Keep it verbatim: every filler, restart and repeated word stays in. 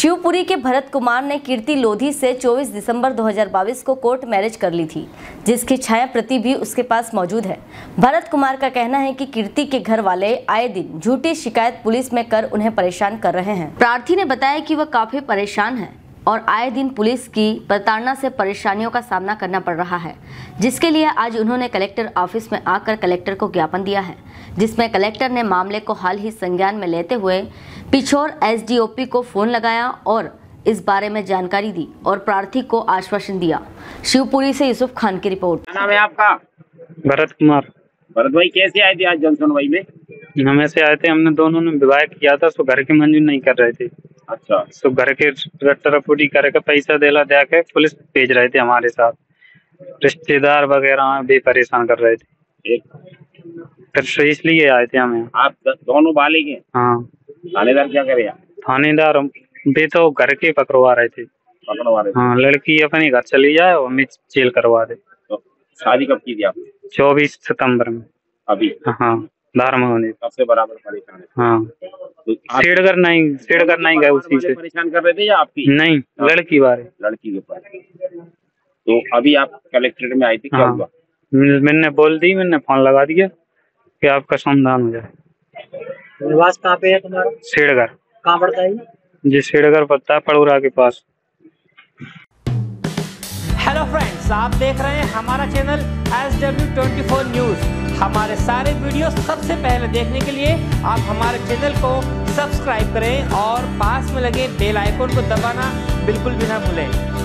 शिवपुरी के भरत कुमार ने कीर्ति लोधी से चौबीस दिसंबर दो हज़ार बाईस को कोर्ट मैरिज कर ली थी, जिसकी छाया प्रति भी उसके पास मौजूद है। भरत कुमार का कहना है कि कीर्ति के घर वाले आए दिन झूठी शिकायत पुलिस में कर उन्हें परेशान कर रहे हैं। प्रार्थी ने बताया कि वह काफी परेशान है और आए दिन पुलिस की प्रताड़ना से परेशानियों का सामना करना पड़ रहा है, जिसके लिए आज उन्होंने कलेक्टर ऑफिस में आकर कलेक्टर को ज्ञापन दिया है, जिसमें कलेक्टर ने मामले को हाल ही संज्ञान में लेते हुए पिछोर एसडीओपी को फोन लगाया और इस बारे में जानकारी दी और प्रार्थी को आश्वासन दिया। शिवपुरी से यूसुफ खान की रिपोर्ट। क्या नाम है आपका? भरत कुमार। भरत भाई, कैसे आए थे आज जनसुनवाई में? हमें से आए थे, हमने दोनों ने विवाह किया था, सो घर के मंजूर नहीं कर रहे थे। अच्छा। सो घर के रट्टारपुटी करके पैसा देला दे के पुलिस भेज रहे थे, हमारे साथ रिश्तेदार वगैरह भी परेशान कर रहे थे, फिर इसलिए आए थे। हमें आप दोनों बाले के? हाँ। थानेदार क्या करे? थानेदार भी तो घर के पकड़वा रहे थे, पकड़वा रहे थे। हाँ, लड़की अपने घर चली जाए और हमें जेल करवा दे। तो शादी कब की थी आपने? चौबीस सितंबर में। अभी? हाँ, धार्म होने सबसे बराबर परेशान है। हाँ, सीढ़गढ़ नहीं सीढ़गढ़ नहीं गए, उसी से परेशान कर रहे थे। या आपकी? नहीं, लड़की बारे लड़की के बारे। तो अभी आप कलेक्ट्रेट में आई थी, क्या हुआ? मैंने बोल दी, मैंने फोन लगा दिया कि आपका समाधान हो जाए। निवास कहाँ पे है तुम्हारा? सीढ़गढ़। कहाँ पड़ता है जी? सीढ़गढ़ पड़ता है, पड़ोरा के पास। हेलो फ्रेंड्स, आप देख रहे हैं हमारा चैनल एस डब्ल्यू चौबीस न्यूज़। हमारे सारे वीडियो सबसे पहले देखने के लिए आप हमारे चैनल को सब्सक्राइब करें और पास में लगे बेल आइकन को दबाना बिल्कुल भी ना भूलें।